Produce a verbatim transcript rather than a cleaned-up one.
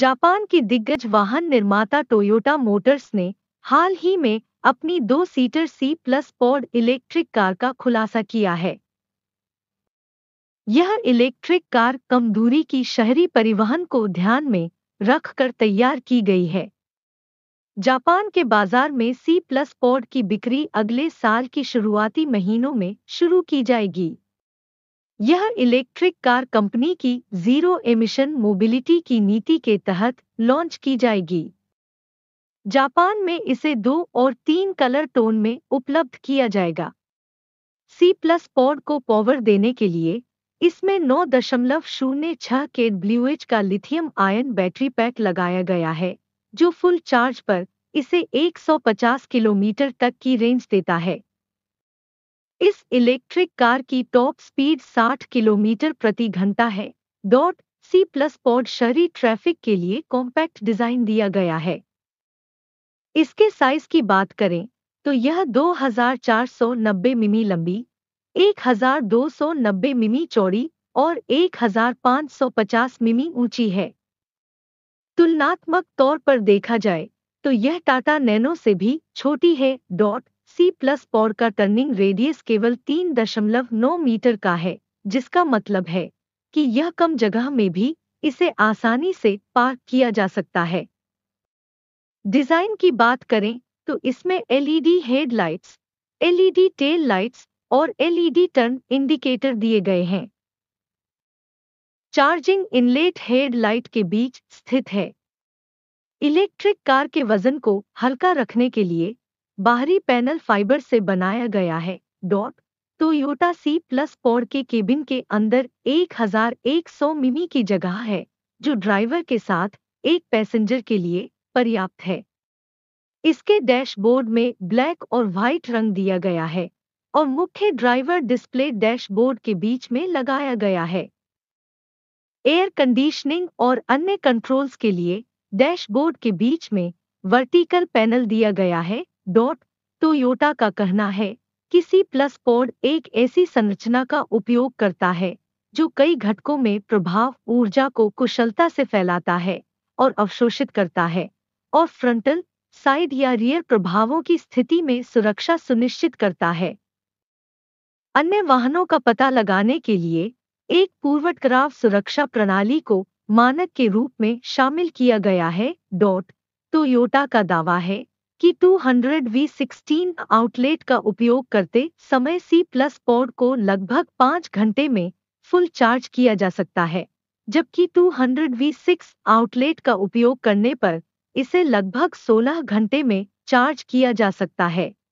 Japan की दिग्गज वाहन निर्माता टोयोटा मोटर्स ने हाल ही में अपनी दो seater C plus pod electric car का खुलासा किया है। यह इलेक्ट्रिक कार कम दूरी की शहरी परिवहन को ध्यान में रखकर तैयार की गई है। जापान के बाजार में सी प्लस पॉड की बिक्री अगले साल की शुरुआती महीनों में शुरू की जाएगी। यह इलेक्ट्रिक कार कंपनी की जीरो एमिशन मोबिलिटी की नीति के तहत लॉन्च की जाएगी। जापान में इसे दो और तीन कलर टोन में उपलब्ध किया जाएगा। सी प्लस पॉड को पावर देने के लिए इसमें नौ दशमलव शून्य छह केडब्ल्यूएच का लिथियम आयन बैटरी पैक लगाया गया है, जो फुल चार्ज पर इसे एक सौ पचास किलोमीटर तक की रेंज देता है। इस इलेक्ट्रिक कार की टॉप स्पीड साठ किलोमीटर प्रति घंटा है। डॉट सी प्लस पॉड शहरी ट्रैफिक के लिए कॉम्पैक्ट डिजाइन दिया गया है। इसके साइज की बात करें तो यह दो हज़ार चार सौ नब्बे मिमी लंबी, एक हज़ार दो सौ नब्बे मिमी चौड़ी और एक हज़ार पाँच सौ पचास मिमी ऊंची है। तुलनात्मक तौर पर देखा जाए तो यह टाटा नैनो से भी छोटी है। डॉट सी प्लस पॉड का टर्निंग रेडियस केवल तीन दशमलव नौ मीटर का है, जिसका मतलब है कि यह कम जगह में भी इसे आसानी से पार्क किया जा सकता है। डिजाइन की बात करें तो इसमें LED headlights, LED tail lights और एलईडी टर्न इंडिकेटर दिए गए हैं। चार्जिंग इनलेट हेडलाइट के बीच स्थित है। इलेक्ट्रिक कार के वजन को हल्का रखने के लिए बाहरी पैनल फाइबर से बनाया गया है। Dot Toyota C plus pod के केबिन के अंदर एक हज़ार एक सौ मिमी की जगह है, जो ड्राइवर के साथ एक पैसेंजर के लिए पर्याप्त है। इसके डैशबोर्ड में ब्लैक और व्हाइट रंग दिया गया है और मुख्य ड्राइवर डिस्प्ले डैशबोर्ड के बीच में लगाया गया है। एयर कंडीशनिंग और अन्य कंट्रोल्स के लिए डैशबोर्ड के बीच में वर्टिकल पैनल दिया गया है। डॉट टोयोटा का कहना है कि सी प्लस पॉड एक ऐसी संरचना का उपयोग करता है जो कई घटकों में प्रभाव ऊर्जा को कुशलता से फैलाता है और अवशोषित करता है और फ्रंटल, साइड या रियर प्रभावों की स्थिति में सुरक्षा सुनिश्चित करता है। अन्य वाहनों का पता लगाने के लिए एक पूर्वाग्रह सुरक्षा प्रणाली को मानक के रूप में शामिल किया गया है। डॉट टोयोटा का दावा है कि दो सौ वी सोलह आउटलेट का उपयोग करते समय सी प्लस पॉड को लगभग पाँच घंटे में फुल चार्ज किया जा सकता है, जबकि दो सौ वी सिक्स आउटलेट का उपयोग करने पर इसे लगभग सोलह घंटे में चार्ज किया जा सकता है।